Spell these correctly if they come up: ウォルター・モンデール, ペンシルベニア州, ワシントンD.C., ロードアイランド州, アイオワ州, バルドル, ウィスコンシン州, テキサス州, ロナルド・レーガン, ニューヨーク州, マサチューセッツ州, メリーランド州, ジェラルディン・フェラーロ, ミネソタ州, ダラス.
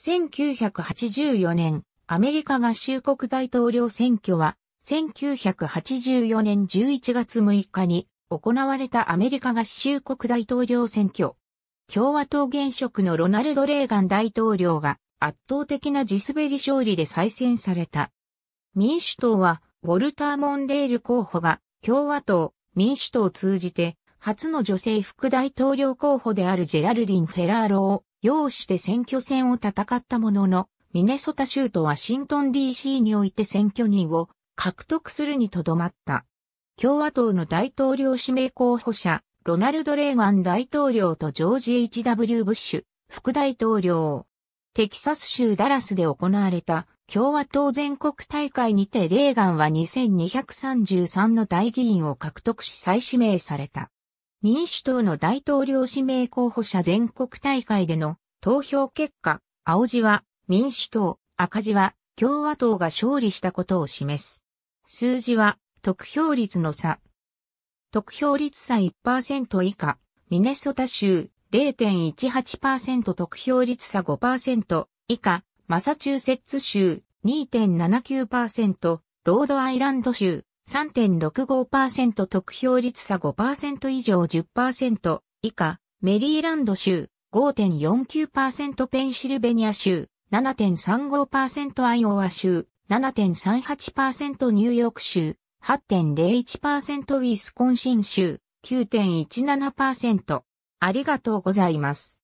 1984年、アメリカ合衆国大統領選挙は、1984年11月6日に行われたアメリカ合衆国大統領選挙。共和党現職のロナルド・レーガン大統領が圧倒的な地滑り勝利で再選された。民主党はウォルター・モンデール候補が共和党、民主党を通じて初の女性副大統領候補であるジェラルディン・フェラーロを擁して選挙戦を戦ったものの、ミネソタ州とワシントン DC において選挙人を獲得するにとどまった。共和党の大統領指名候補者、ロナルド・レーガン大統領とジョージ・ H.W. ブッシュ、副大統領。テキサス州ダラスで行われた共和党全国大会にてレーガンは2233の代議員を獲得し再指名された。民主党の大統領指名候補者全国大会での投票結果、青字は民主党、赤字は共和党が勝利したことを示す。数字は得票率の差。得票率差 1% 以下、ミネソタ州 0.18%、得票率差 5% 以下、マサチューセッツ州 2.79%、ロードアイランド州 3.65%、得票率差 5% 以上 10% 以下、メリーランド州 5.49%、ペンシルベニア州 7.35%、アイオワ州 7.38%、ニューヨーク州8.01%、ウィスコンシン州 9.17%。ありがとうございます。